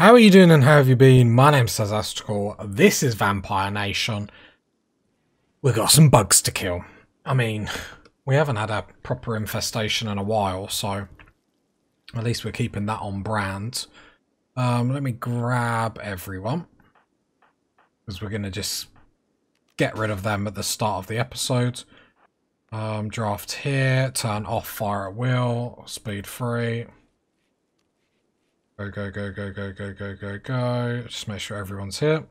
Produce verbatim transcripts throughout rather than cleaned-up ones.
How are you doing and how have you been? My name's Tazastical, this is Vampire Nation. We've got some bugs to kill. I mean, we haven't had a proper infestation in a while, so at least we're keeping that on brand. Um, let me grab everyone, because we're going to just get rid of them at the start of the episode. Um, draft here, turn off fire at will, speed free. Go, go, go, go, go, go, go, go, go. Just make sure everyone's here.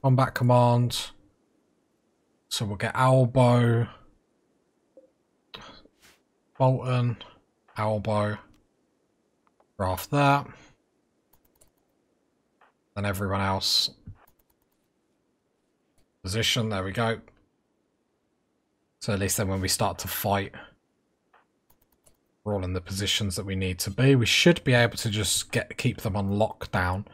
Combat command. So we'll get Owlbow. Bolton. Owlbow. Draft that. Then everyone else. Position, there we go. So at least then when we start to fight, we're all in the positions that we need to be. We should be able to just get keep them on lockdown.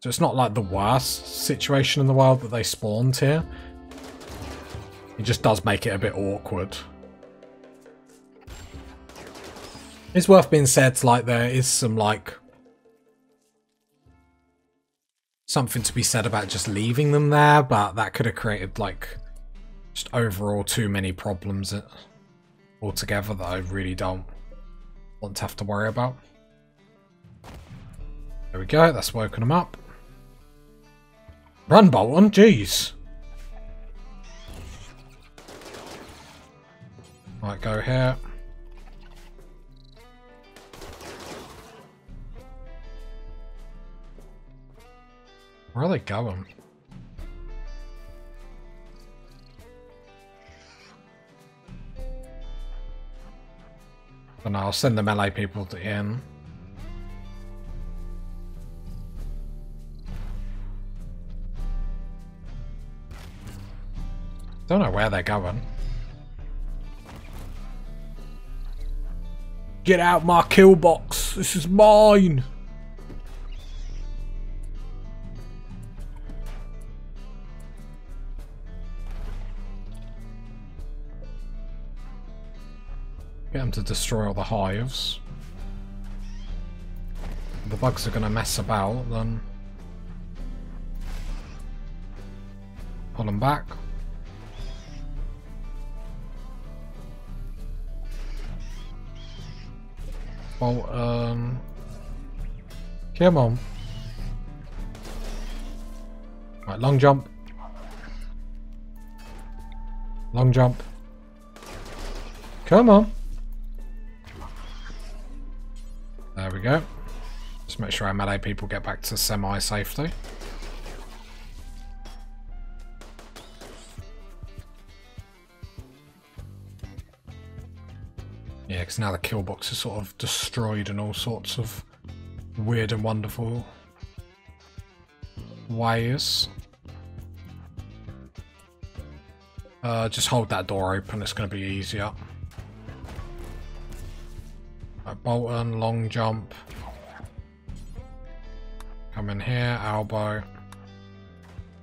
So it's not like the worst situation in the world that they spawned here. It just does make it a bit awkward. It's worth being said, like, there is some, like, something to be said about just leaving them there, but that could have created, like, just overall too many problems altogether that I really don't want to have to worry about. There we go, that's woken them up. Run, Bolton, jeez. Right, go here. Where are they going? And I'll send the melee people to in. Don't know where they're going. Get out my kill box. This is mine. Get them to destroy all the hives. If the bugs are going to mess about, then pull them back. Well, um, come on. Right, long jump. Long jump. Come on. There we go. Just make sure our melee people get back to semi-safety. Yeah, because now the kill box is sort of destroyed in all sorts of weird and wonderful ways. Uh, just hold that door open, it's going to be easier. Bolton, long jump. Come in here, elbow.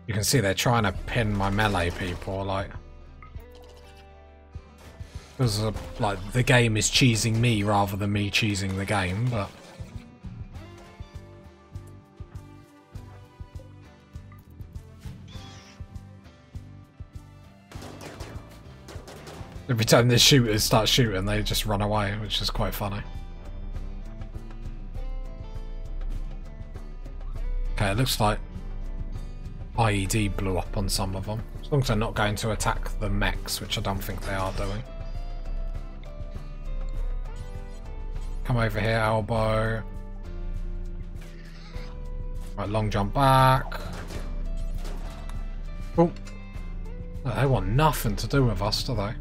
You can see they're trying to pin my melee people, like, because uh, like the game is cheesing me rather than me cheesing the game, but every time the shooters start shooting, they just run away, which is quite funny. Okay, it looks like I E D blew up on some of them. As long as they're not going to attack the mechs, which I don't think they are doing. Come over here, elbow. Right, long jump back. Oh, they want nothing to do with us, do they?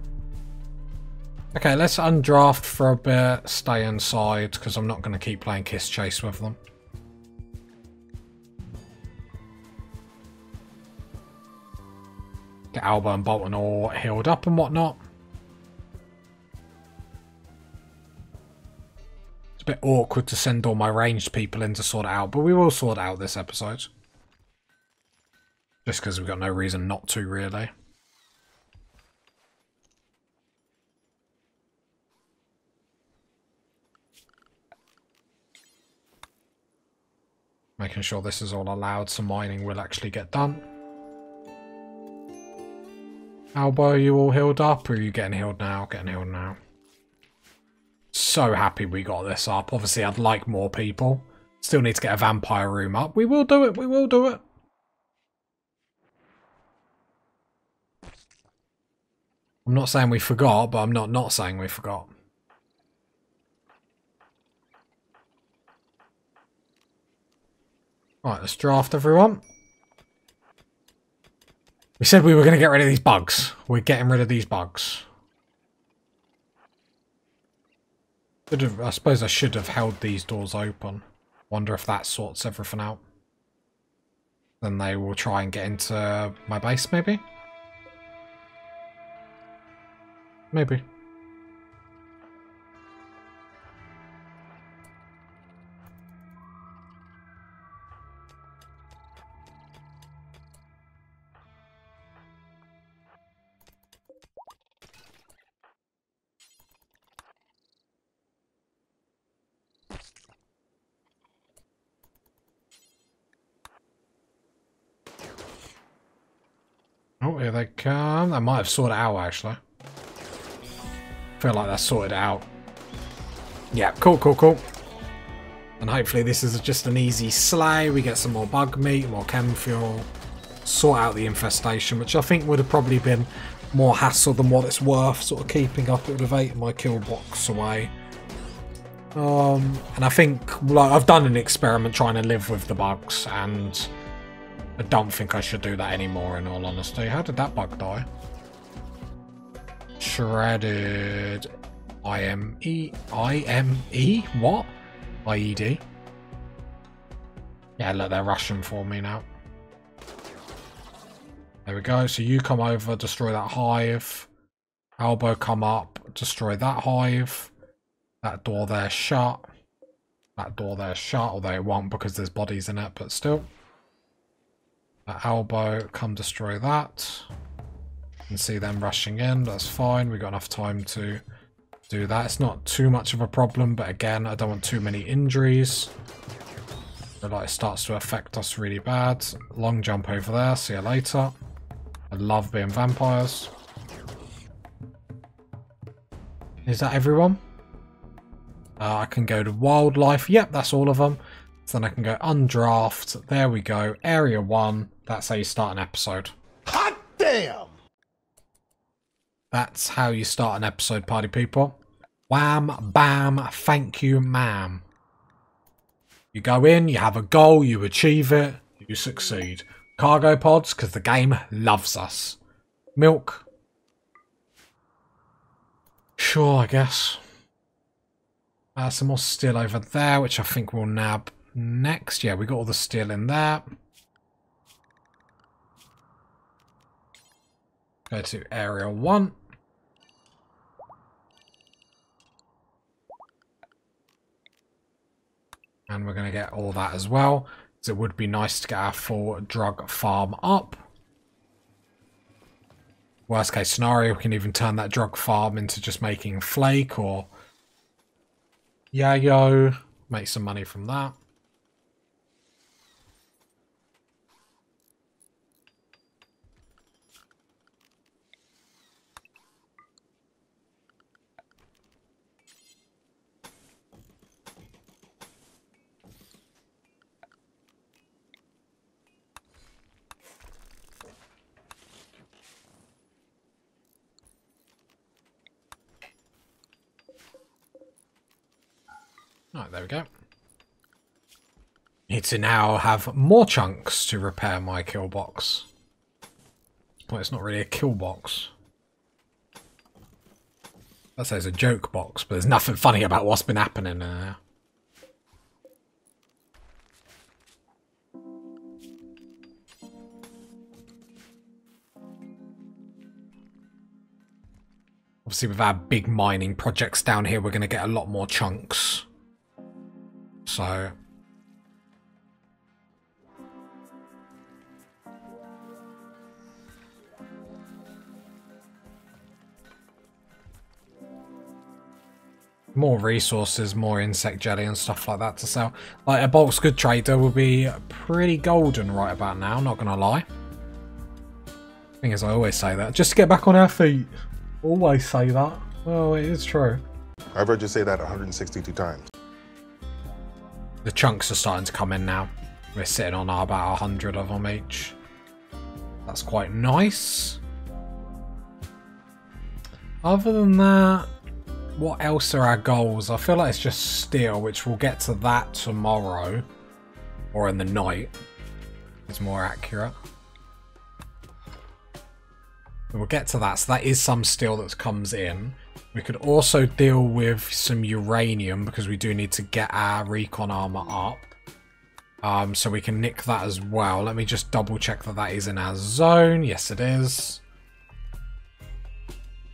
Okay, let's undraft for a bit, stay inside, because I'm not going to keep playing Kiss Chase with them. Get Alba and Bolton all healed up and whatnot. It's a bit awkward to send all my ranged people in to sort it out, but we will sort it out this episode. Just because we've got no reason not to, really. making sure this is all allowed so mining will actually get done. Albo, are you all healed up, or are you getting healed now? Getting healed now. So happy we got this up. Obviously, I'd like more people. Still need to get a vampire room up. We will do it. We will do it. I'm not saying we forgot, but I'm not not saying we forgot. Alright, let's draft everyone. We said we were going to get rid of these bugs. We're getting rid of these bugs. Should have, I suppose I should have held these doors open. Wonder if that sorts everything out. Then they will try and get into my base, maybe? Maybe. Oh, here they come. That might have sorted it out, actually. Feel like that's sorted it out. Yeah, cool, cool, cool. And hopefully this is just an easy slay. We get some more bug meat, more chem fuel. Sort out the infestation, which I think would have probably been more hassle than what it's worth. Sort of keeping up. It would have eaten my kill box away. Um, and I think, like, I've done an experiment trying to live with the bugs, and I don't think I should do that anymore, in all honesty. How did that bug die? Shredded I M E. I M E? What? I E D? Yeah, look, they're rushing for me now. There we go. So you come over, destroy that hive. Albo come up, destroy that hive. That door there shut. That door there shut, although it won't because there's bodies in it, but still. That Albo, come destroy that. And see them rushing in. That's fine. We've got enough time to do that. It's not too much of a problem, but again, I don't want too many injuries. So, like, it starts to affect us really bad. Long jump over there. See you later. I love being vampires. Is that everyone? Uh, I can go to wildlife. Yep, that's all of them. So then I can go undraft. There we go. Area one. That's how you start an episode. Hot damn! That's how you start an episode, party people. Wham, bam, thank you, ma'am. You go in, you have a goal, you achieve it, you succeed. Cargo pods, because the game loves us. Milk. Sure, I guess. Uh, some more steel over there, which I think we'll nab next. Yeah, we got all the steel in there. Go to area one. And we're going to get all that as well. So it would be nice to get our full drug farm up. Worst case scenario, we can even turn that drug farm into just making flake or yayo. Make some money from that. Right, there we go. Need to now have more chunks to repair my kill box. Well, it's not really a kill box. That says a joke box, but there's nothing funny about what's been happening there. Obviously, with our big mining projects down here, we're going to get a lot more chunks. So, more resources, more insect jelly and stuff like that to sell. Like a bulk good trader will be pretty golden right about now, not gonna lie. Thing is, I always say that just to get back on our feet. Always say that. Well, it is true. I've heard you say that one hundred sixty-two times. The chunks are starting to come in now. We're sitting on about one hundred of them each. That's quite nice. Other than that, what else are our goals? I feel like it's just steel, which we'll get to that tomorrow. Or in the night. It's more accurate. We'll get to that. So that is some steel that comes in. We could also deal with some uranium because we do need to get our recon armor up. Um, so we can nick that as well. Let me just double check that that is in our zone. Yes, it is.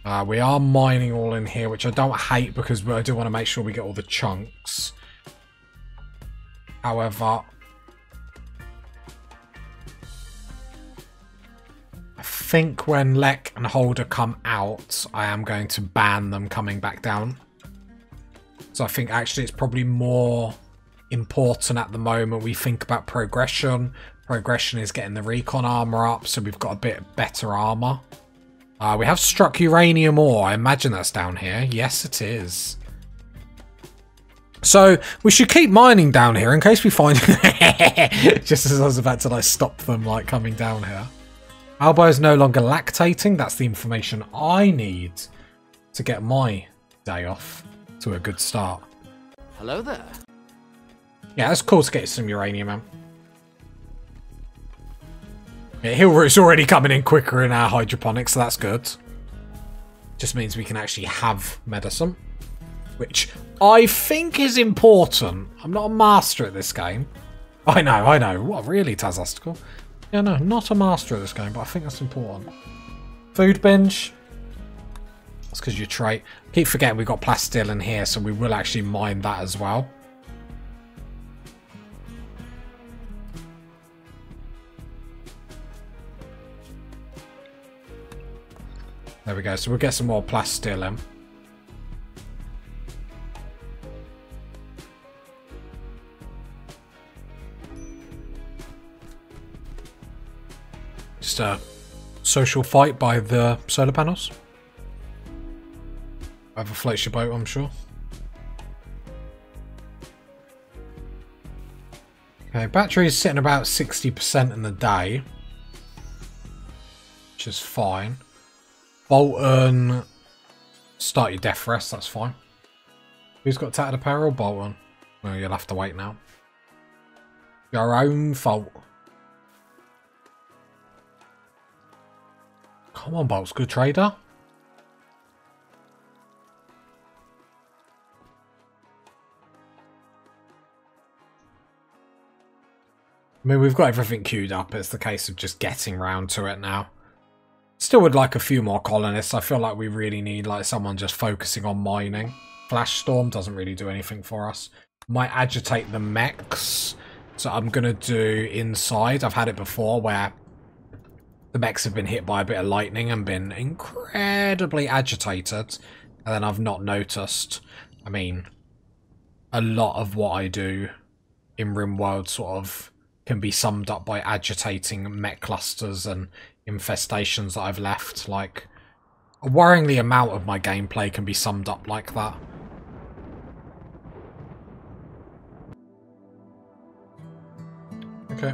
Uh, we are mining all in here, which I don't hate because I do want to make sure we get all the chunks. However, I think when Lek and Holder come out, I am going to ban them coming back down. So I think actually it's probably more important at the moment we think about progression. Progression is getting the recon armor up, so we've got a bit better armor. Uh, we have struck uranium ore. I imagine that's down here. Yes, it is. So we should keep mining down here in case we find... Just as I was about to like stop them like coming down here. Albo is no longer lactating. That's the information I need to get my day off to a good start. Hello there. Yeah, that's cool to get some uranium, man. Yeah, hill root's already coming in quicker in our hydroponics, so that's good. Just means we can actually have medicine, which I think is important. I'm not a master at this game. I know, I know. What, really, Tazastical? Yeah, no, not a master at this game, but I think that's important. Food binge. That's because you're trait. Keep forgetting we've got plasteel in here, so we will actually mine that as well. There we go, so we'll get some more plasteel in. Just a social fight by the solar panels. Whatever floats your boat, I'm sure. Okay, battery is sitting about sixty percent in the day, which is fine. Bolton, start your death rest, that's fine. Who's got tattered apparel? Bolton. Well, you'll have to wait now. Your own fault. Come on, Bolt's good trader. I mean, we've got everything queued up. It's the case of just getting round to it now. Still would like a few more colonists. I feel like we really need like someone just focusing on mining. Flash Storm doesn't really do anything for us. Might agitate the mechs. So I'm going to do inside. I've had it before where the mechs have been hit by a bit of lightning and been incredibly agitated. And then I've not noticed. I mean, a lot of what I do in RimWorld sort of can be summed up by agitating mech clusters and infestations that I've left. Like a worryingly amount of my gameplay can be summed up like that. Okay.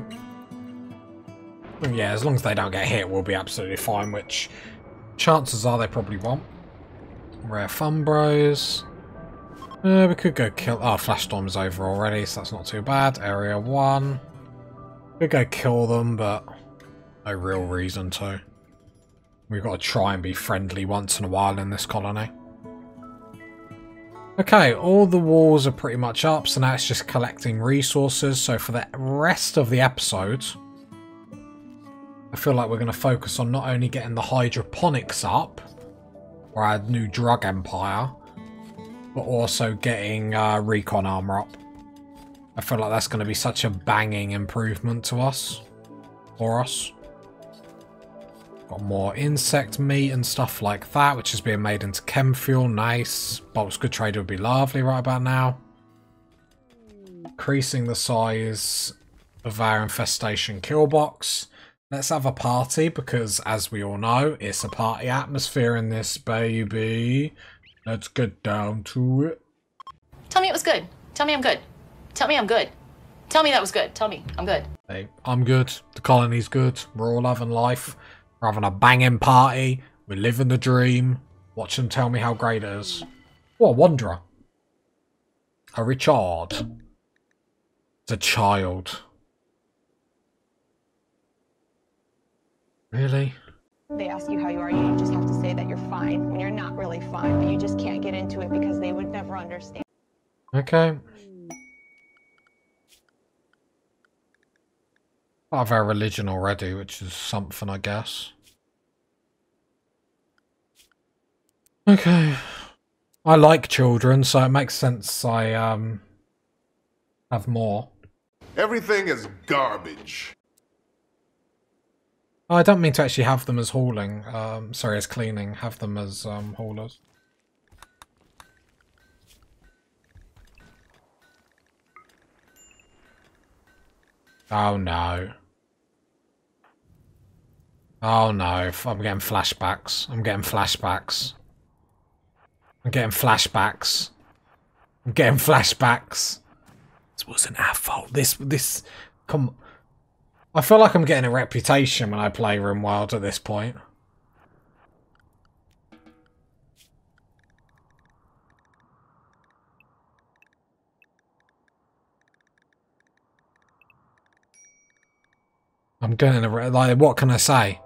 Yeah, as long as they don't get hit, we'll be absolutely fine, which chances are they probably won't. Rare Fumbros. Uh, we could go kill... Oh, Flashstorm's over already, so that's not too bad. Area one. We could go kill them, but... no real reason to. We've got to try and be friendly once in a while in this colony. Okay, all the walls are pretty much up, so now it's just collecting resources. So for the rest of the episode, I feel like we're going to focus on not only getting the hydroponics up, or our new drug empire, but also getting uh, recon armor up. I feel like that's going to be such a banging improvement to us. For us. Got more insect meat and stuff like that, which is being made into chem fuel. Nice. Bulk's good trader would be lovely right about now. Increasing the size of our infestation kill box. Let's have a party, because as we all know, it's a party atmosphere in this, baby. Let's get down to it. Tell me it was good. Tell me I'm good. Tell me I'm good. Tell me that was good. Tell me I'm good. Hey, I'm good. The colony's good. We're all having life. We're having a banging party. We're living the dream. Watch them tell me how great it is. What a wanderer. A Richard. It's a child. Really? They ask you how you are, you just have to say that you're fine when you're not really fine, but you just can't get into it because they would never understand. Okay. Part of our religion already, which is something, I guess. Okay. I like children, so it makes sense I um have more. Everything is garbage. I don't mean to actually have them as hauling, um, sorry, as cleaning, have them as um, haulers. Oh no. Oh no, I'm getting flashbacks. I'm getting flashbacks. I'm getting flashbacks. I'm getting flashbacks. This wasn't our fault. This, this, come on. I feel like I'm getting a reputation when I play RimWorld at this point. I'm getting a re- like, what can I say?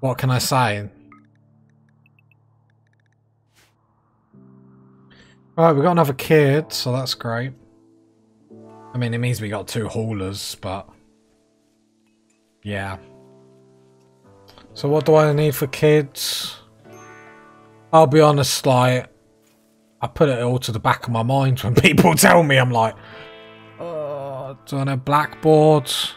What can I say? Alright, we got another kid, so that's great. I mean, it means we got two haulers, but... yeah. So what do I need for kids? I'll be honest, like, I put it all to the back of my mind when people tell me. I'm like, oh, do I need blackboards?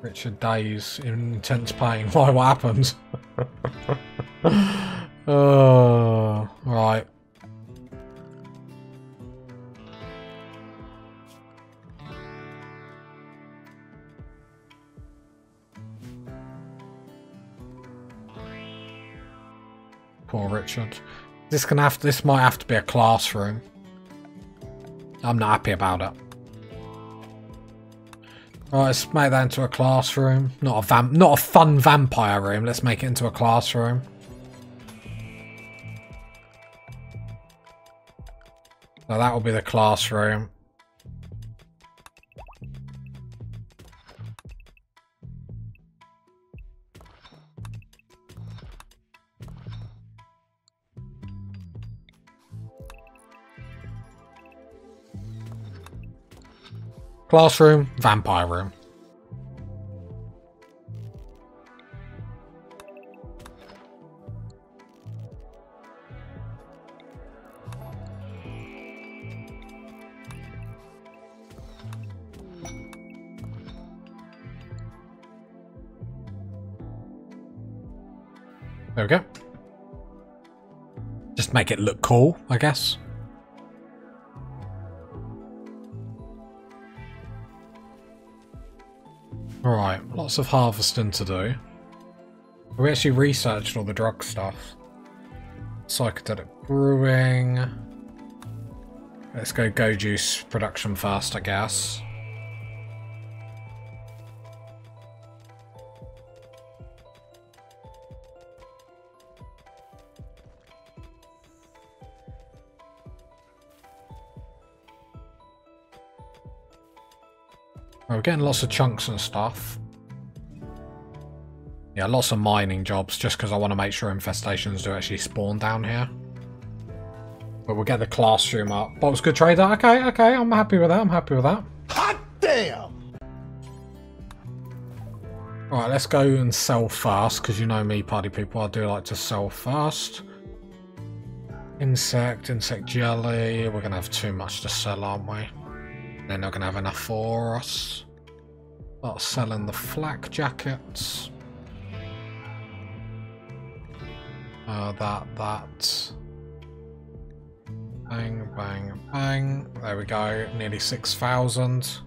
Richard Days in intense pain. Why, what happened? Oh, right. Poor Richard. This can have. This might have to be a classroom. I'm not happy about it. Right, let's make that into a classroom. Not a vamp. Not a fun vampire room. Let's make it into a classroom. Now that will be the classroom. Classroom, vampire room. There we go. Just make it look cool, I guess. Alright, lots of harvesting to do. We actually researched all the drug stuff. Psychedelic brewing. Let's go go juice production first, I guess. We're getting lots of chunks and stuff. Yeah, lots of mining jobs, just because I want to make sure infestations do actually spawn down here. But we'll get the classroom up. Bulk's good trader. Okay, okay, I'm happy with that. I'm happy with that. Hot damn! Alright, let's go and sell first, because you know me, party people. I do like to sell first. Insect, insect jelly. We're going to have too much to sell, aren't we? They're not going to have enough for us. Start selling the flak jackets. Uh, that, that. Bang, bang, bang. There we go. Nearly six thousand.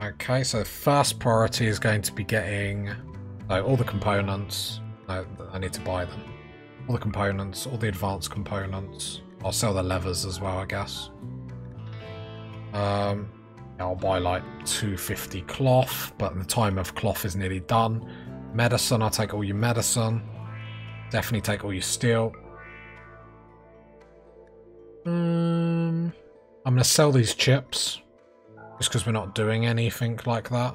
Okay, so first priority is going to be getting no, all the components. No, I need to buy them. All the components, all the advanced components. I'll sell the levers as well, I guess. Um, I'll buy like two fifty cloth, but the time of cloth is nearly done. Medicine, I'll take all your medicine. Definitely take all your steel. Um, I'm going to sell these chips, just because we're not doing anything like that.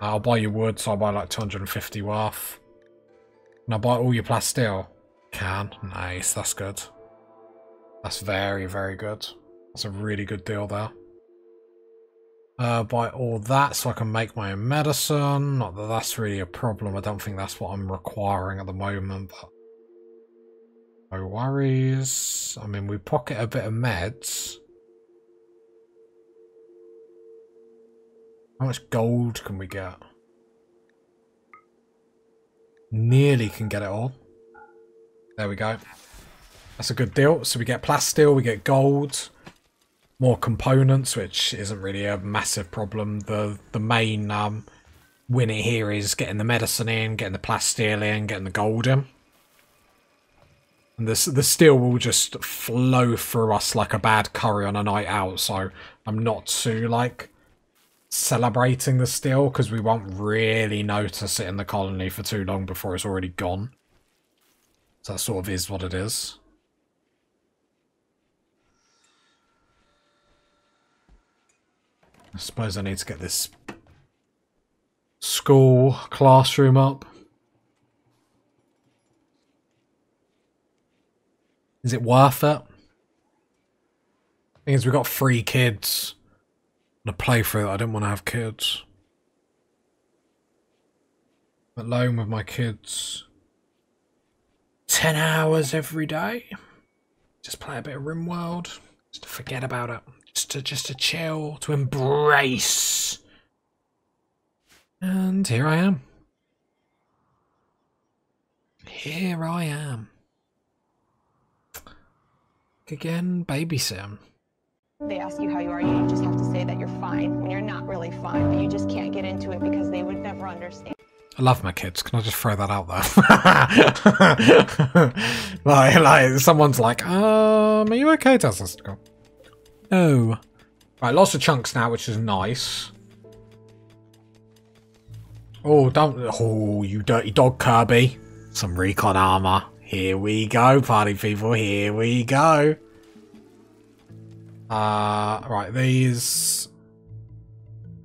Uh, I'll buy your wood, so I'll buy like two hundred fifty worth. And I'll buy all your plasteel. Can. Nice, that's good. That's very, very good. That's a really good deal there. Uh, buy all that so I can make my own medicine. Not that that's really a problem. I don't think that's what I'm requiring at the moment. But no worries. I mean, we pocket a bit of meds. How much gold can we get? Nearly can get it all. There we go. That's a good deal. So we get plasteel, we get gold. More components, which isn't really a massive problem. The the main um, winner here is getting the medicine in, getting the plasteel in, getting the gold in. And this, the steel will just flow through us like a bad curry on a night out. So I'm not too, like, celebrating the steel because we won't really notice it in the colony for too long before it's already gone. So that sort of is what it is. I suppose I need to get this school classroom up. Is it worth it? Thing is, we've got three kids on a playthrough that I didn't want to have kids. I'm alone with my kids. Ten hours every day. Just play a bit of RimWorld. Just to forget about it. Just to, just to chill, to embrace. And here I am. Here I am. Again, babysim. They ask you how you are, you just have to say that you're fine when you're not really fine, but you just can't get into it because they would never understand. I love my kids. Can I just throw that out there? like, like, someone's like, um, are you okay, Tazastical? No. Right, lots of chunks now, which is nice. Oh, don't... Oh, you dirty dog, Kirby. Some recon armor. Here we go, party people. Here we go. Uh, right, these...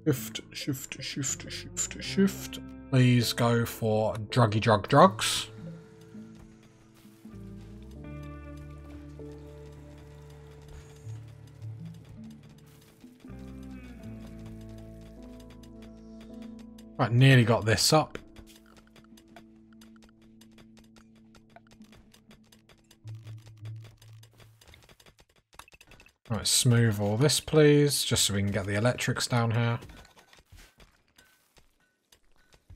Shift, shift, shift, shift, shift. These go for druggy drug drugs. Right, nearly got this up. Right, smooth all this, please, just so we can get the electrics down here.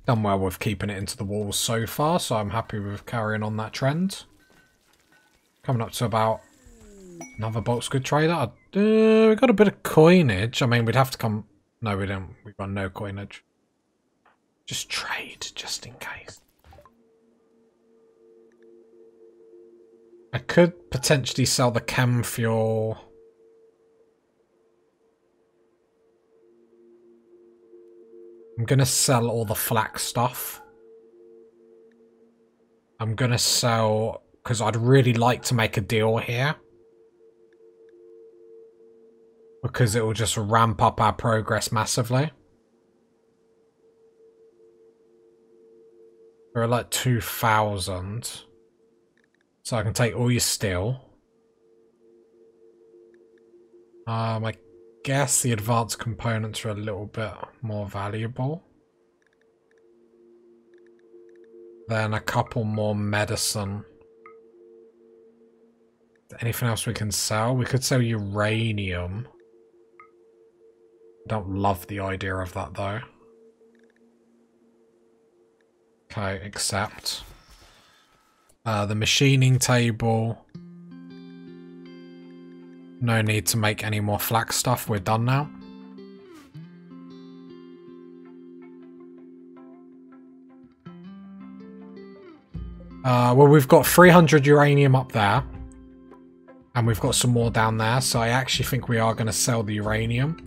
Done well with keeping it into the walls so far, so I'm happy with carrying on that trend. Coming up to about another box good trader. Uh, we got a bit of coinage. I mean, we'd have to come... No, we didn't. We've got no coinage. Just trade, just in case. I could potentially sell the chem fuel. I'm going to sell all the flak stuff. I'm going to sell... Because I'd really like to make a deal here. Because it will just ramp up our progress massively. We're at like two thousand. So I can take all your steel. Um, I guess the advanced components are a little bit more valuable. Then a couple more medicine. Anything else we can sell? We could sell uranium. Don't love the idea of that, though. Okay, accept. Uh, the machining table. No need to make any more flax stuff. We're done now. Uh, well, we've got three hundred uranium up there. And we've got some more down there. So I actually think we are going to sell the uranium.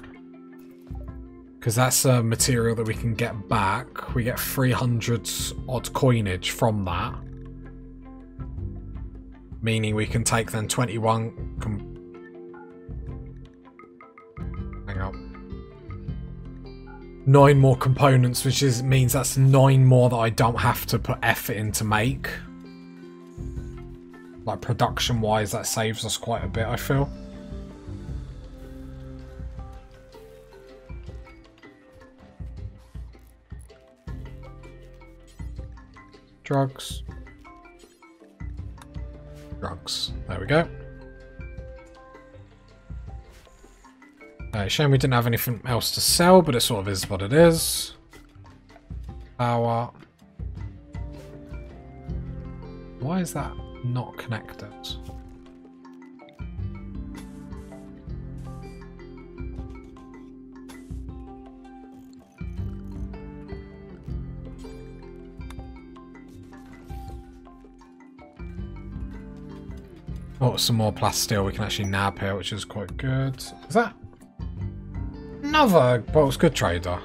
Because that's a material that we can get back. We get three hundred odd coinage from that. Meaning we can take then twenty-one... Com Hang on. nine more components, which is means that's nine more that I don't have to put effort in to make. Like, production-wise, that saves us quite a bit, I feel. Drugs. Drugs. There we go. Uh, shame we didn't have anything else to sell, but it sort of is what it is. Power. Why is that not connected? Oh, some more plasteel we can actually nab here, which is quite good. Is that another? Well, it's good trader.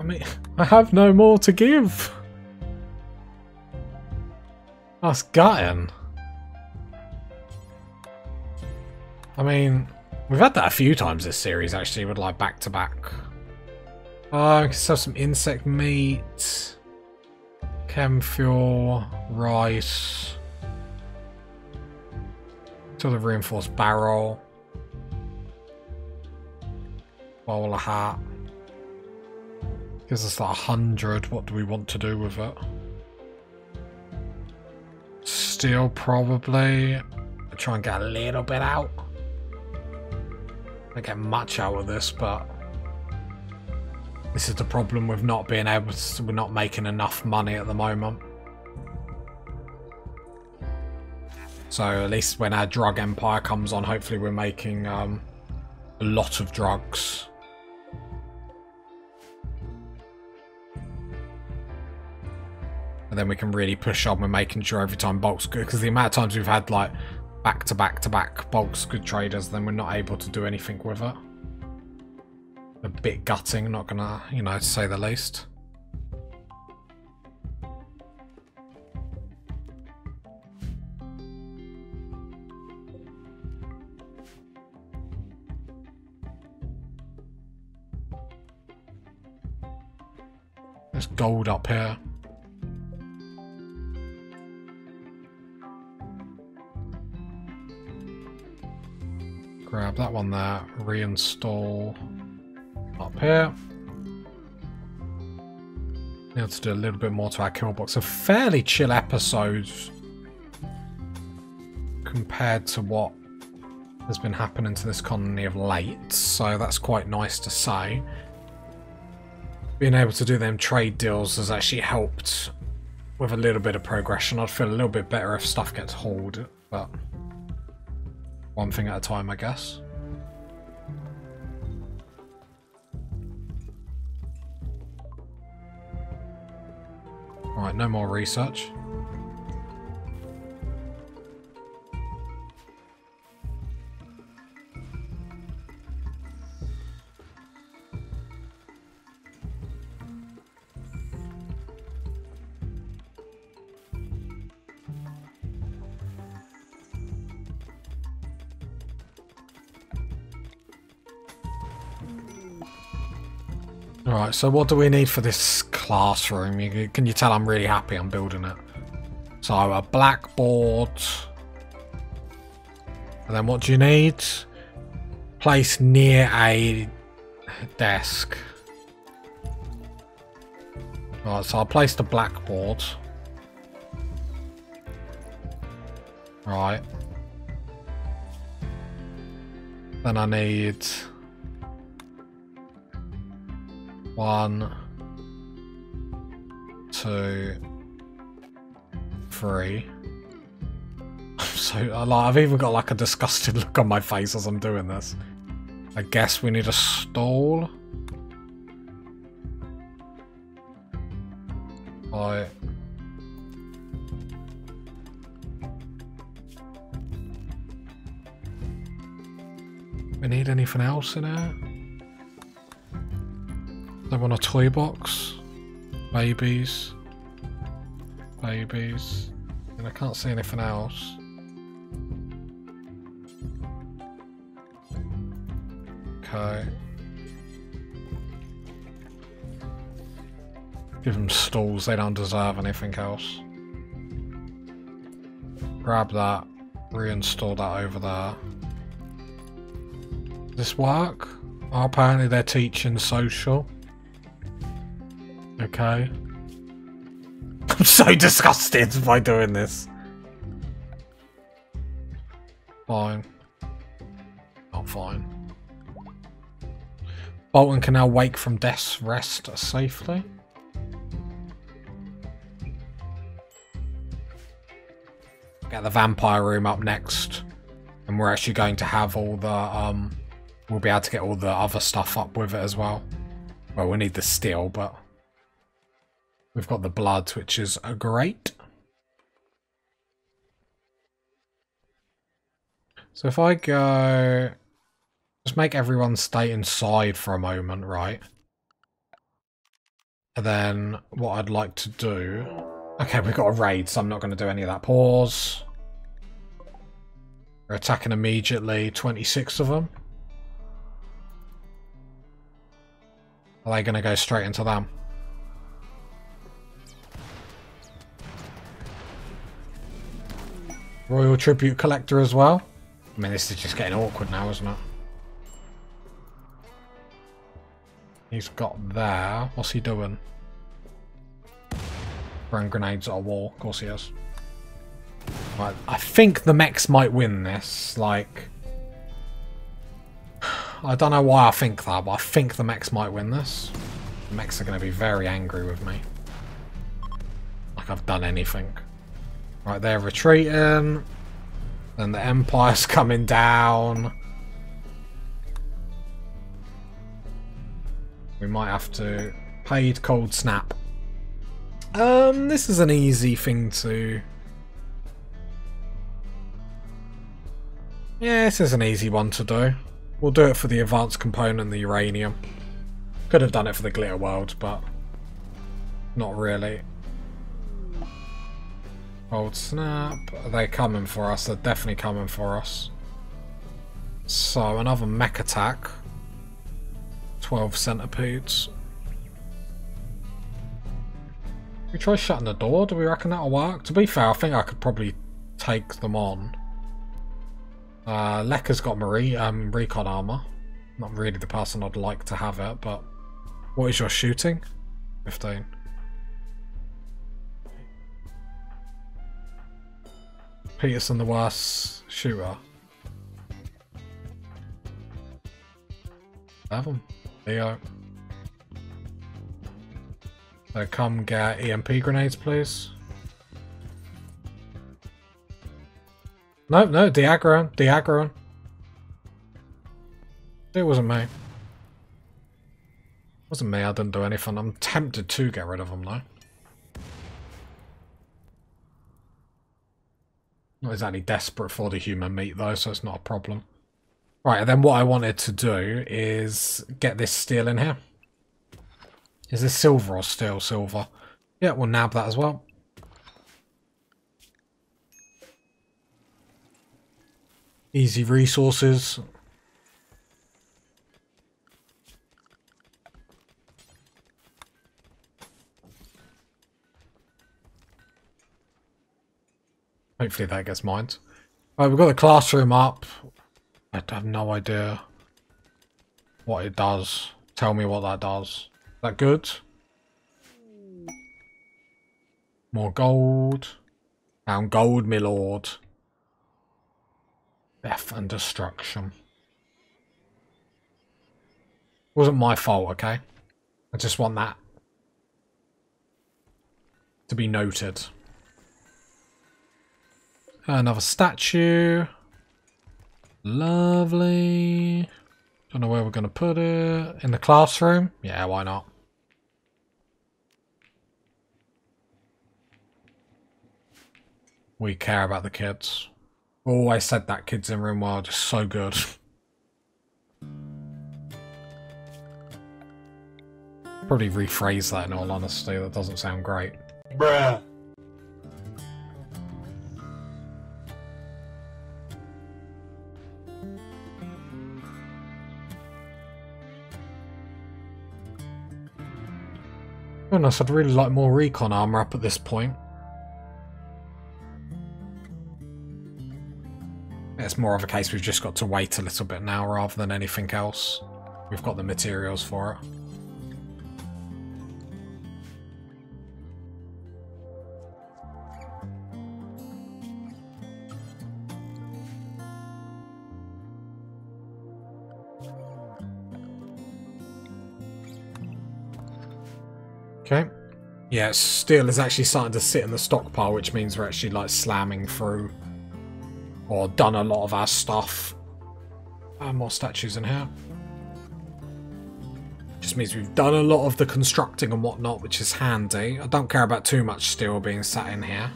I mean, I have no more to give. That's gutting. I mean, we've had that a few times this series, actually, with like back to back. Uh, we can sell some insect meat, chem fuel, rice. Till the reinforced barrel. Bowler hat. Gives us that one hundred. What do we want to do with it? Steel, probably. I'll try and get a little bit out. I don't get much out of this, but this is the problem with not being able to. We're not making enough money at the moment. So at least when our drug empire comes on, hopefully we're making um, a lot of drugs. And then we can really push on. We're making sure every time bulk's good, because the amount of times we've had like back to back to back bulk's good traders, then we're not able to do anything with it. A bit gutting, not gonna, you know, to say the least. There's gold up here. Grab that one there, reinstall up here. Need to do a little bit more to our kill box. A fairly chill episode compared to what has been happening to this colony of late, so that's quite nice to say. Being able to do them trade deals has actually helped with a little bit of progression. I'd feel a little bit better if stuff gets hauled, but one thing at a time, I guess. Alright, no more research. Alright, so what do we need for this classroom? You, can you tell I'm really happy I'm building it? So, a blackboard. And then what do you need? Place near a desk. Alright, so I'll place the blackboard. Right. Then I need... One, two, three. I'm so like, I've even got like a disgusted look on my face as I'm doing this. I guess we need a stall. Right. We need anything else in there? I want a toy box. Babies. Babies. And I can't see anything else. Okay. Give them stalls, they don't deserve anything else. Grab that. Reinstall that over there. Does this work? Oh, apparently they're teaching social. Okay. I'm so disgusted by doing this. Fine. Not fine. Bolton can now wake from death's rest safely. Get the vampire room up next. And we're actually going to have all the... um, we'll be able to get all the other stuff up with it as well. Well, we need the steel, but... we've got the blood, which is a great. So if I go... just make everyone stay inside for a moment, right? And then what I'd like to do... okay, we've got a raid, so I'm not going to do any of that. Pause. We're attacking immediately. twenty-six of them. Are they going to go straight into them? Royal Tribute Collector as well. I mean, this is just getting awkward now, isn't it? He's got there. What's he doing? Throwing grenades at a wall. Of course he is. Right. I think the mechs might win this. Like, I don't know why I think that, but I think the mechs might win this. The mechs are going to be very angry with me. Like I've done anything. Right, they're retreating. Then the Empire's coming down. We might have to... paid cold snap. Um, this is an easy thing to... yeah, this is an easy one to do. We'll do it for the advanced component, the uranium. Could have done it for the glitter world, but... not really. Old snap. They're coming for us. They're definitely coming for us. So, another mech attack. twelve centipedes. We try shutting the door. Do we reckon that'll work? To be fair, I think I could probably take them on. Uh, Lekker's got Marie, um, recon armor. Not really the person I'd like to have it, but... what is your shooting? fifteen. Peterson the worst shooter. Eleven. Theo. So come get E M P grenades, please. No, no, Diagoran, Diagoran. It wasn't me. It wasn't me, I didn't do anything. I'm tempted to get rid of them though. Not exactly desperate for the human meat though, so it's not a problem. Right, and then what I wanted to do is get this steel in here. Is this silver or steel? Silver. Yeah, we'll nab that as well. Easy resources. Hopefully that gets mined. Right, we've got the classroom up. I have no idea what it does. Tell me what that does. Is that good? More gold. Found gold, my lord. Death and destruction. Wasn't my fault, okay? I just want that to be noted. Another statue. Lovely. Don't know where we're going to put it. In the classroom? Yeah, why not? We care about the kids. Always said that kids in RimWorld is so good. Probably rephrase that in all honesty. That doesn't sound great. Bruh. Goodness, I'd really like more recon armor up at this point. It's more of a case we've just got to wait a little bit now rather than anything else. We've got the materials for it. Okay. Yeah, steel is actually starting to sit in the stockpile, which means we're actually like slamming through or done a lot of our stuff. And more statues in here. Just means we've done a lot of the constructing and whatnot, which is handy. I don't care about too much steel being sat in here.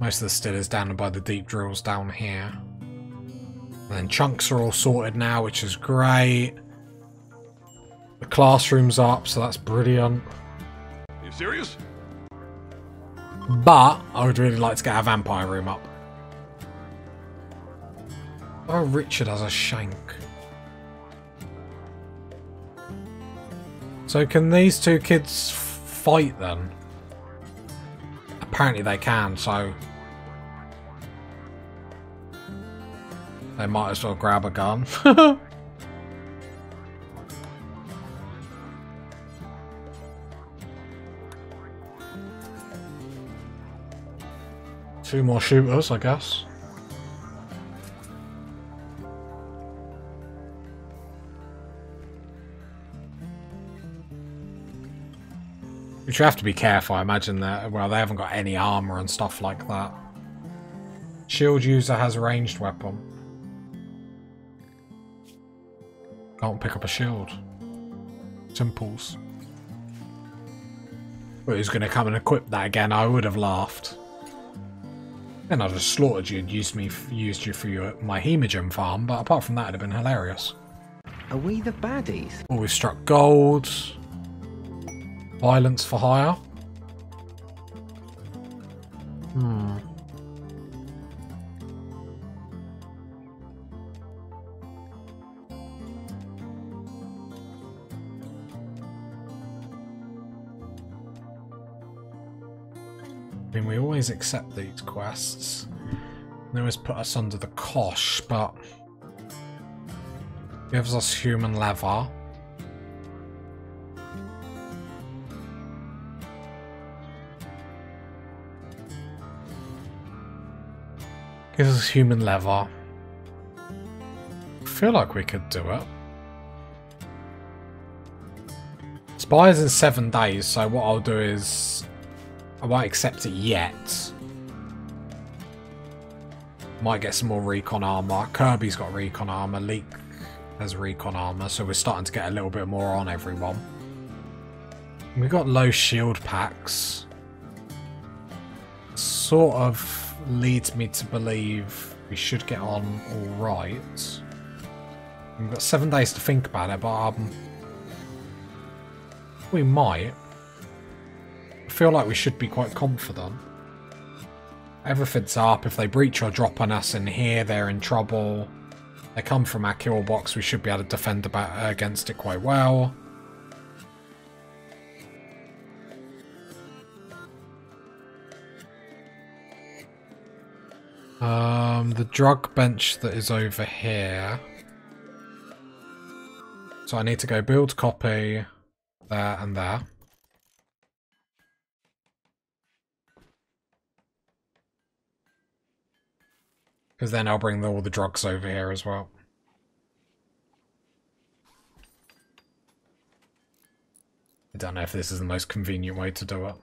Most of the steel is down by the deep drills down here. And then chunks are all sorted now, which is great. The classroom's up, so that's brilliant. Are you serious? But I would really like to get our vampire room up. Oh, Richard has a shank. So can these two kids fight then? Apparently they can, so they might as well grab a gun. Two more shooters, I guess. Which you have to be careful, I imagine that, well, they haven't got any armor and stuff like that. Shield user has a ranged weapon. Can't pick up a shield. Simples. But who's going to come and equip that again? I would have laughed. Then I'd have slaughtered you and used me, used you for your, my hemagen farm, but apart from that, it'd have been hilarious. Are we the baddies? Oh, we've struck gold. Violence for hire. Hmm. I mean, we always accept these quests. They always put us under the cosh, but gives us human lever. Gives us human lever. I feel like we could do it. Spies in seven days, so what I'll do is I won't accept it yet. Might get some more recon armor. Kirby's got recon armor. Leek has recon armor. So we're starting to get a little bit more on everyone. We've got low shield packs. Sort of leads me to believe we should get on alright. We've got seven days to think about it, but um, we might. I feel like we should be quite confident. Everything's up. If they breach or drop on us in here, they're in trouble. They come from our kill box. We should be able to defend about, against it quite well. Um, the drug bench that is over here. So I need to go build copy there and there. Because then I'll bring all the drugs over here as well. I don't know if this is the most convenient way to do it.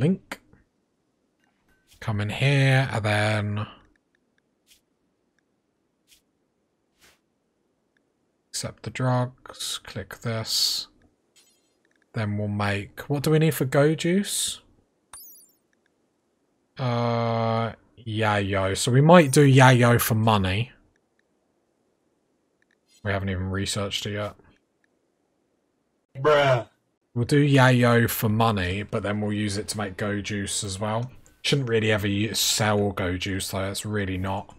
Link. Come in here and then accept the drugs, click this. Then we'll make, what do we need for Go Juice? Uh, Yayo. So we might do Yayo for money. We haven't even researched it yet. Bruh. We'll do Yayo for money, but then we'll use it to make Go Juice as well. Shouldn't really ever sell Go Juice though, it's really not.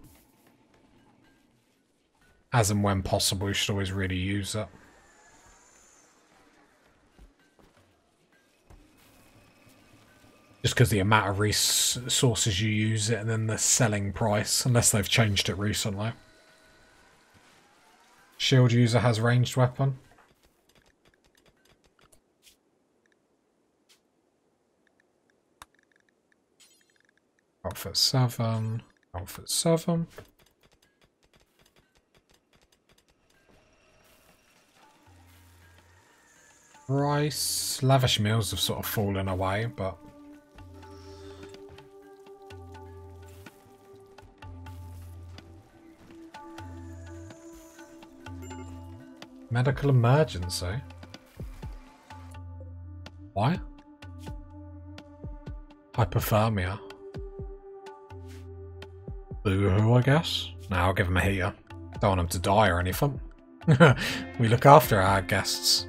As and when possible, you should always really use it. Just because the amount of resources you use it and then the selling price, unless they've changed it recently. Shield user has ranged weapon. Outfit seven, outfit seven. Rice, lavish meals have sort of fallen away, but medical emergency? Why? Hypothermia. Boo-hoo, I guess. No, I'll give him a heater. Don't want him to die or anything. We look after our guests.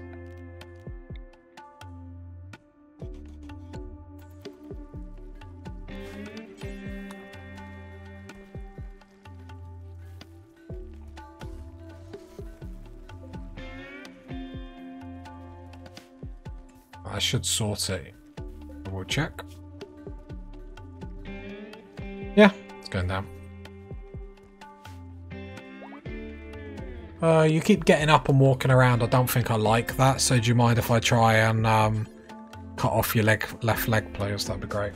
I should sort it. We'll check. Yeah, it's going down. Uh, you keep getting up and walking around. I don't think I like that. So do you mind if I try and um, cut off your leg, left leg, please? That'd be great.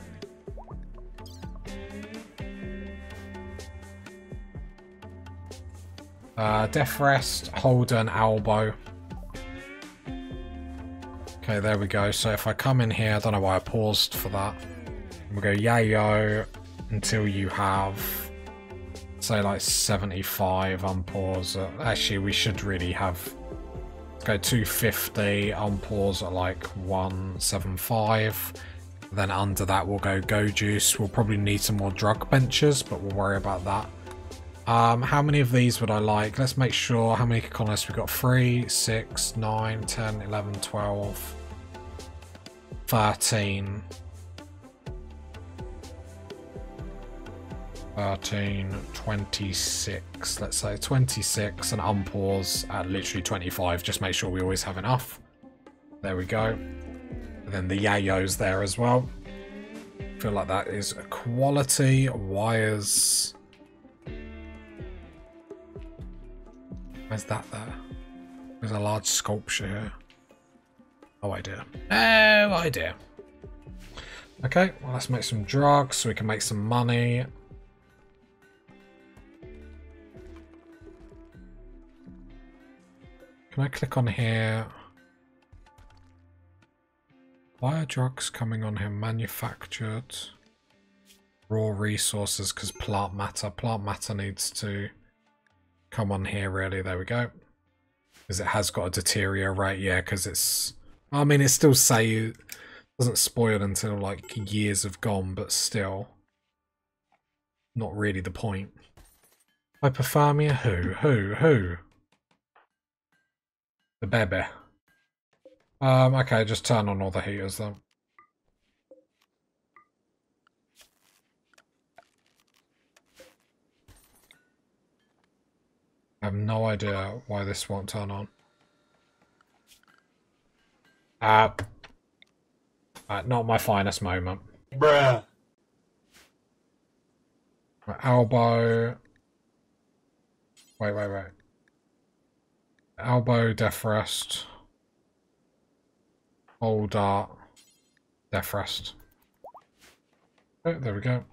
Uh, death rest, hold an elbow. Okay, there we go. So if I come in here, I don't know why I paused for that. We'll go yayo until you have, say, like seventy-five, unpause it. Actually, we should really have, let's go two fifty, unpause at like one seventy-five. Then under that, we'll go Go Juice. We'll probably need some more drug benches, but we'll worry about that. Um, how many of these would I like? Let's make sure how many colonists we've got. three, six, nine, ten, eleven, twelve, thirteen. thirteen, twenty-six. Let's say twenty-six and unpause at literally twenty-five. Just make sure we always have enough. There we go. And then the yayo's there as well. I feel like that is quality wires. Where's that there? There's a large sculpture here. No idea. No idea. Okay, well, let's make some drugs so we can make some money. Can I click on here? Why are drugs coming on here? Manufactured. Raw resources because plant matter. Plant matter needs to come on here, really. There we go. Because it has got a deteriorate, yeah, because it's, I mean, it still say doesn't spoil until like years have gone, but still not really the point. Hypothermia, who, who, who? The baby. Um, okay, just turn on all the heaters then. I have no idea why this won't turn on. Uh, uh not my finest moment. Bruh. My elbow. Wait, wait, wait. Elbow, death rest. Hold dart. Death rest. Oh, there we go.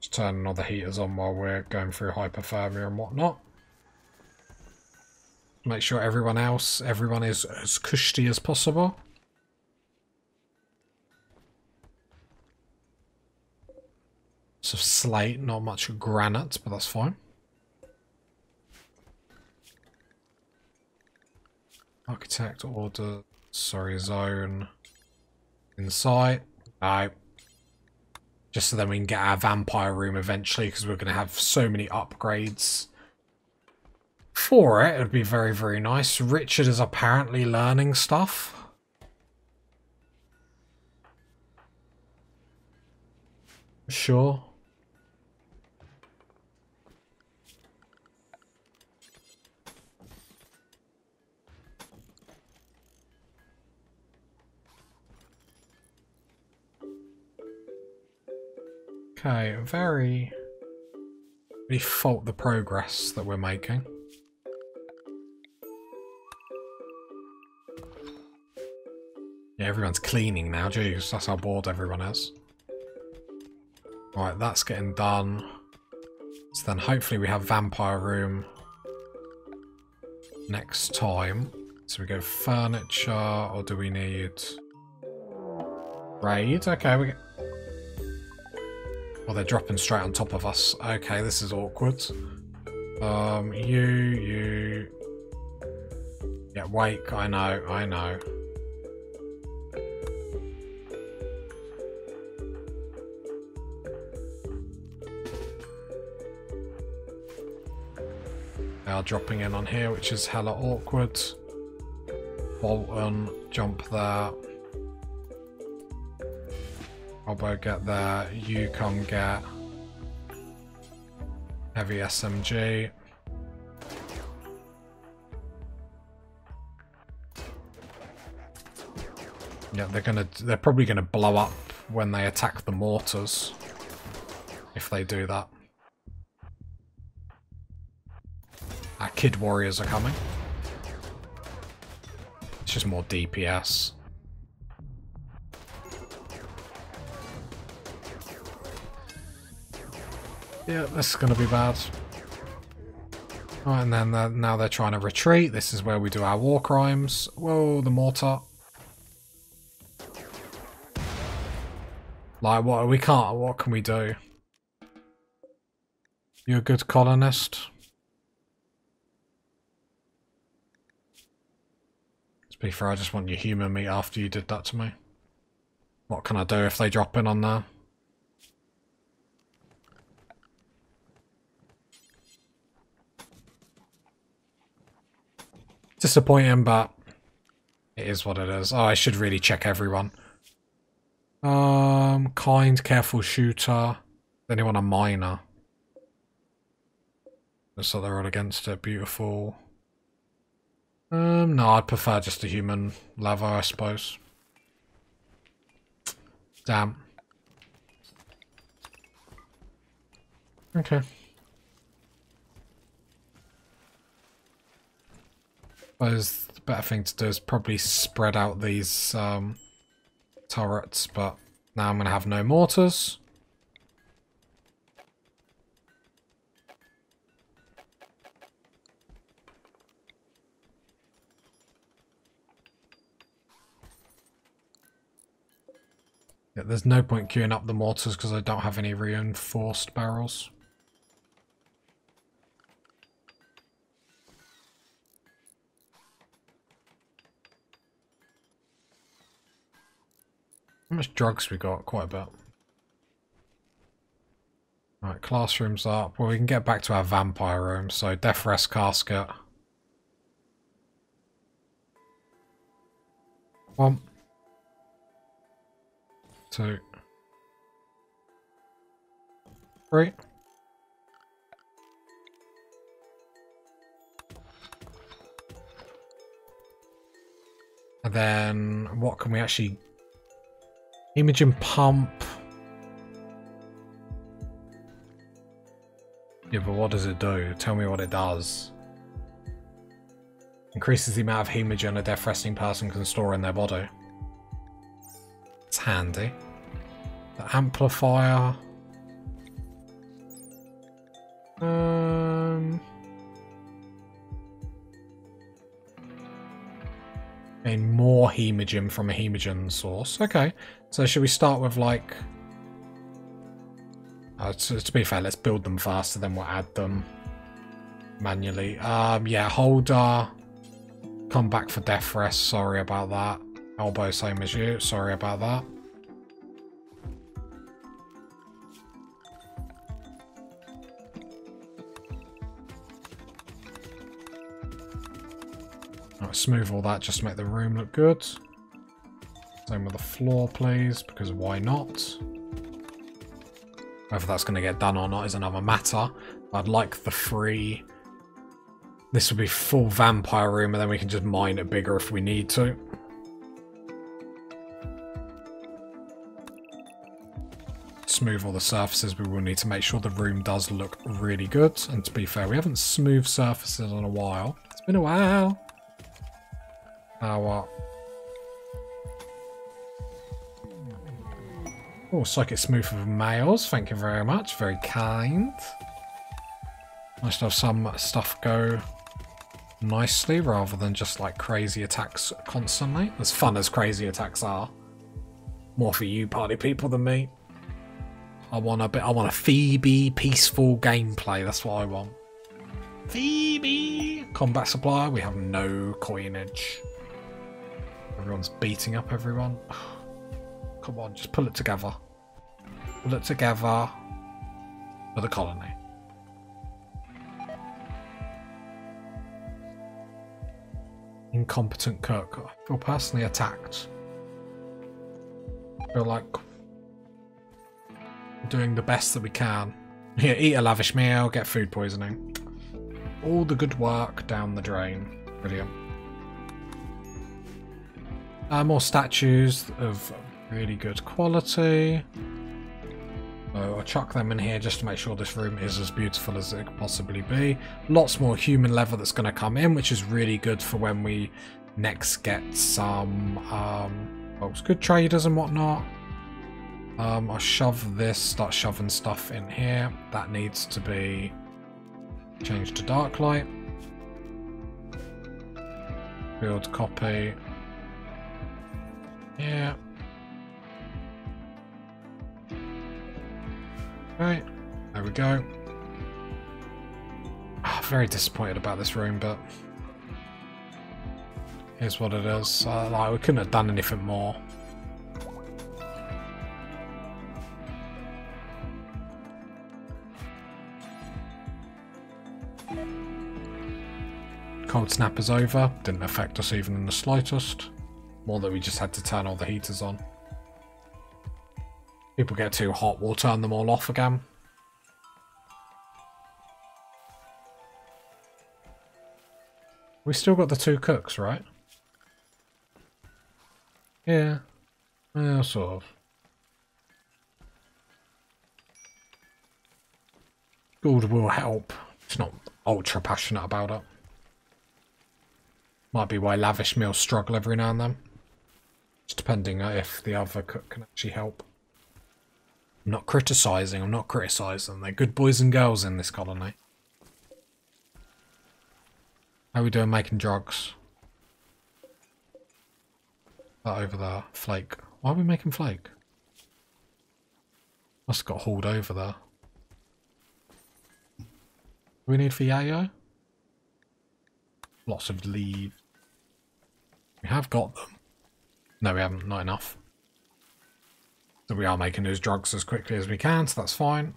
Just turning all the heaters on while we're going through hypothermia and whatnot. Make sure everyone else, everyone is as cushy as possible. It's a slate, not much granite, but that's fine. Architect order, sorry, zone insight. No. Just so then we can get our vampire room eventually, because we're going to have so many upgrades for it. It would be very, very nice. Richard is apparently learning stuff. Sure. Okay, very... We fault the progress that we're making. Yeah, everyone's cleaning now, jeez, that's how bored everyone is. Alright, that's getting done. So then hopefully we have Vampire Room next time. So we go furniture, or do we need... Raid? Okay, we... Well, they're dropping straight on top of us. Okay, this is awkward. Um, you, you... Yeah, wake, I know, I know. They are dropping in on here, which is hella awkward. Bolton, jump there. I'll get there, you come get heavy S M G. Yeah, they're gonna they're probably gonna blow up when they attack the mortars. If they do that. Our kid warriors are coming. It's just more D P S. Yeah, this is going to be bad. Right, and then they're, now they're trying to retreat. This is where we do our war crimes. Whoa, the mortar. Like, what? We can't. What can we do? You're a good colonist. To be fair, I just want your human meat after you did that to me. What can I do if they drop in on there? Disappointing, but it is what it is. Oh, I should really check everyone. Um, kind, careful shooter. Is anyone a miner? Just so they're all against it. Beautiful. Um, no, I'd prefer just a human lever, I suppose. Damn. Okay. Well, the better thing to do is probably spread out these um, turrets, but now I'm going to have no mortars. Yeah, there's no point queuing up the mortars because I don't have any reinforced barrels. How much drugs we got? Quite a bit. Alright, classroom's up. Well, we can get back to our vampire room, so death rest casket. One. Two. Three. And then, what can we actually... Imaging pump. Yeah, but what does it do? Tell me what it does. Increases the amount of hemogen a death resting person can store in their body. It's handy. The amplifier. Um, and more hemogen from a hemogen source. Okay, so should we start with like... Uh, to, to be fair, let's build them faster, then we'll add them manually. Um, yeah, hold uh, come back for death rest, sorry about that. Elbow, same as you, sorry about that. Right, smooth all that just to make the room look good. Same with the floor, please, because why not? Whether that's going to get done or not is another matter. I'd like the free... This would be full vampire room, and then we can just mine it bigger if we need to. Smooth all the surfaces. We will need to make sure the room does look really good. And to be fair, we haven't smoothed surfaces in a while. It's been a while. Now what? Oh, Psychic Smooth of Males, thank you very much, very kind. Nice to have some stuff go nicely rather than just like crazy attacks constantly. As fun as crazy attacks are. More for you party people than me. I want a bit, I want a Phoebe peaceful gameplay, that's what I want. Phoebe! Combat supply, we have no coinage. Everyone's beating up everyone. Come on, just pull it together. Pull it together for the colony. Incompetent cook. I feel personally attacked. I feel like we're doing the best that we can. Yeah, eat a lavish meal, get food poisoning. All the good work down the drain. Brilliant. Uh, more statues of... really good quality. So I'll chuck them in here just to make sure this room is as beautiful as it could possibly be. Lots more human leather that's going to come in, which is really good for when we next get some um, well, good traders and whatnot. Um, I'll shove this, start shoving stuff in here. That needs to be changed to dark light. Build copy. Yeah. Right, there we go. Oh, very disappointed about this room, but here's what it is. Uh, like, we couldn't have done anything more. Cold snap is over. Didn't affect us even in the slightest. More that we just had to turn all the heaters on. People get too hot, we'll turn them all off again. We still got the two cooks, right? Yeah. Yeah, sort of. Gold will help. It's not ultra passionate about it. Might be why lavish meals struggle every now and then. Just depending on if the other cook can actually help. I'm not criticising, I'm not criticising. They're good boys and girls in this colony. How are we doing making drugs? That over there, flake. Why are we making flake? Must have got hauled over there. What do we need for yayo? Lots of leaves. We have got them. No, we haven't, not enough. So we are making those drugs as quickly as we can, so that's fine.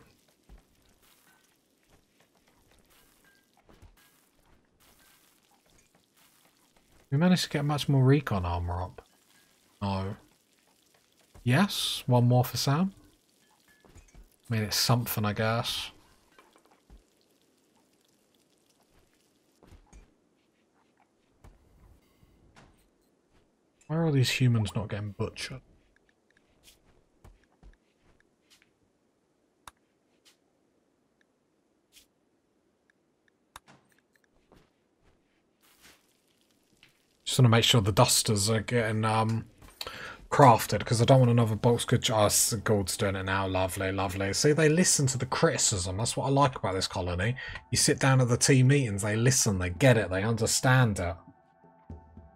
We managed to get much more recon armor up. No. Yes, one more for Sam. I mean, it's something, I guess. Why are all these humans not getting butchered? Just want to make sure the dusters are getting um, crafted, because I don't want another box. Good, oh, Gold's doing it now. Lovely, lovely. See, they listen to the criticism. That's what I like about this colony. You sit down at the team meetings, they listen, they get it, they understand it.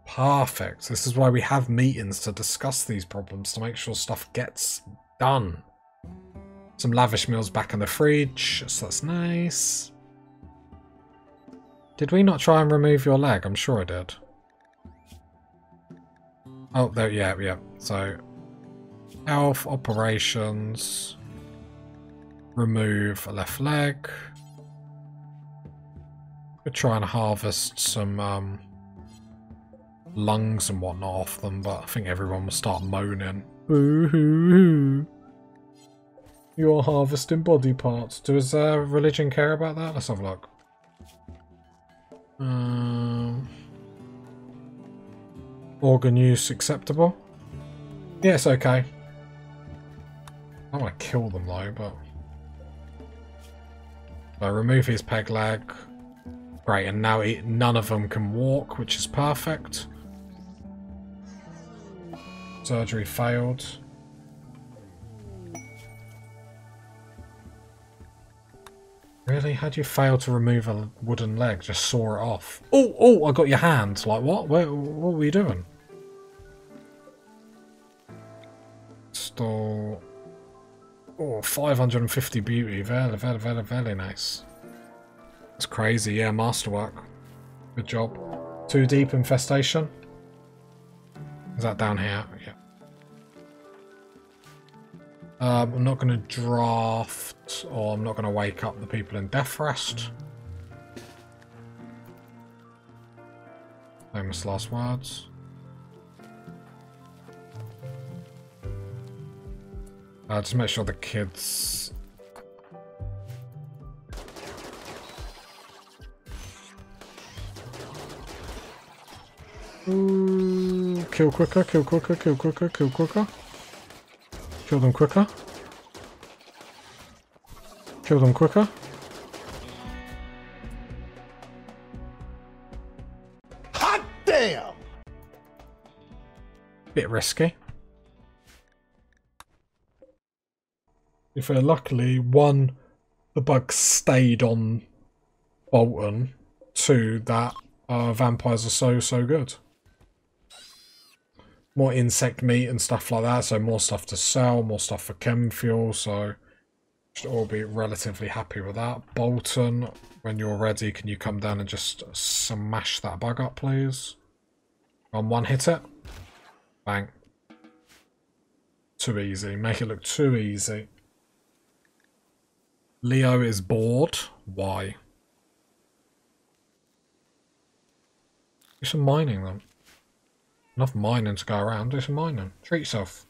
Perfect. This is why we have meetings to discuss these problems, to make sure stuff gets done. Some lavish meals back in the fridge, so that's nice. Did we not try and remove your leg? I'm sure I did. Oh, there, yeah, yeah. So, health, operations, remove a left leg. We'll try and harvest some um, lungs and whatnot off them, but I think everyone will start moaning. Boo-hoo-hoo. You're harvesting body parts. Does uh, religion care about that? Let's have a look. Um, organ use acceptable? Yes, okay. I want to kill them though, but... So remove his peg leg. Great, and now he, none of them can walk, which is perfect. Surgery failed. Really? How do you fail to remove a wooden leg? Just saw it off. Oh, oh, I got your hand. Like, what? Where, what were you doing? Stole... Oh, five hundred fifty beauty. Very, very, very, very nice. It's crazy. Yeah, masterwork. Good job. Too deep infestation? Is that down here? Yeah. Um, I'm not going to draft, or I'm not going to wake up the people in death rest. Famous last words. Uh, just make sure the kids... Ooh, kill quicker, kill quicker, kill quicker, kill quicker. Kill them quicker. Kill them quicker. Hot damn! Bit risky. If uh, luckily, one, the bug stayed on Bolton. Two, that uh, vampires are so, so good. More insect meat and stuff like that, so more stuff to sell, more stuff for chem fuel, so should all be relatively happy with that. Bolton, when you're ready, can you come down and just smash that bug up, please? On one hit it. Bang. Too easy. Make it look too easy. Leo is bored. Why? Do some mining them. Enough mining to go around. Do some mining. Treat yourself.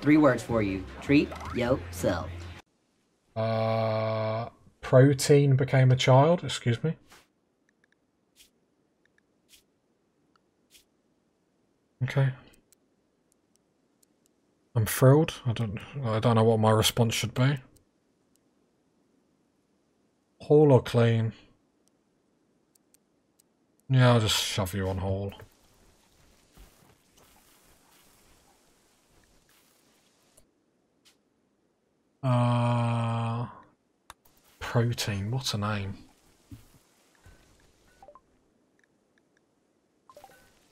Three words for you. Treat yourself. Uh, protein became a child. Excuse me. Okay. I'm thrilled. I don't. I don't know what my response should be. Whole or clean. Yeah, I'll just shove you on hold. Uh, protein, what a name.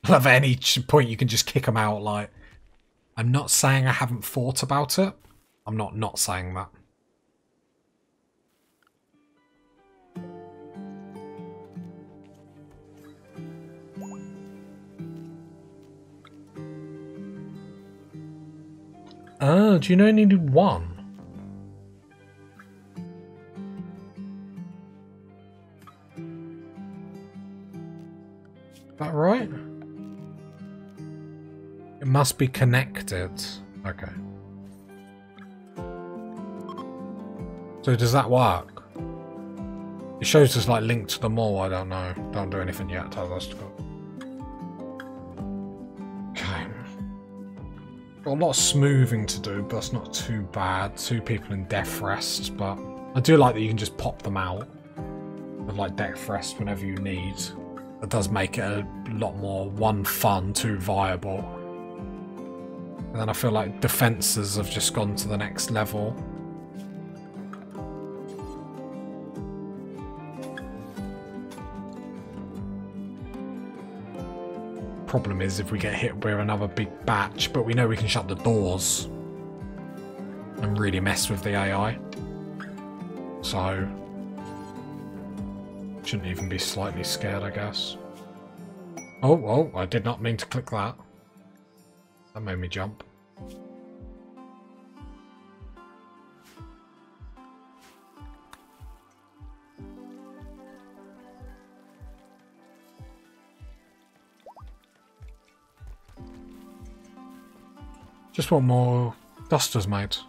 I love at any point you can just kick them out, like... I'm not saying I haven't thought about it. I'm not not saying that. Oh, do you know you need one? Is that right? It must be connected. Okay. So does that work? It shows us like linked to them all. I don't know. Don't do anything yet. Tazastical. Got a lot of smoothing to do, but that's not too bad. Two people in death rest, but I do like that you can just pop them out with like death rest whenever you need. That does make it a lot more, one, fun, two, viable. And then I feel like defenses have just gone to the next level. Problem is, if we get hit with another big batch, but we know we can shut the doors and really mess with the A I. So, shouldn't even be slightly scared, I guess. Oh, oh, I did not mean to click that. That made me jump. Just want more dusters, mate.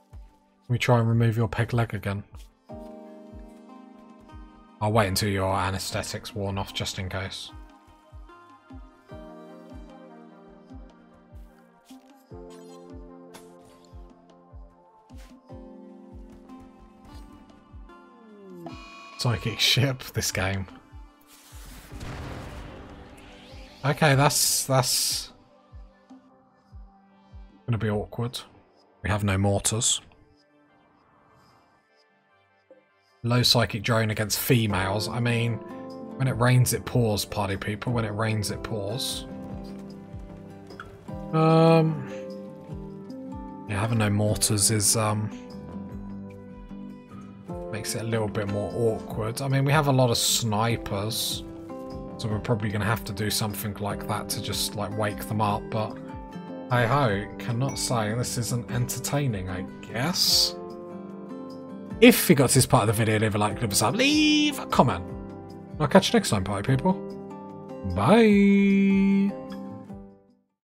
Let me try and remove your peg leg again. I'll wait until your anesthetic's worn off, just in case. Psychic ship, this game. Okay, that's that's gonna be awkward. We have no mortars. Low psychic drone against females. I mean, when it rains it pours, party people. When it rains it pours. Um Yeah, having no mortars is um makes it a little bit more awkward. I mean, we have a lot of snipers. So we're probably going to have to do something like that to just, like, wake them up, but hey-ho, cannot say this isn't entertaining, I guess. If you got to this part of the video, leave a like, leave a sub, leave a comment. I'll catch you next time, party people. Bye!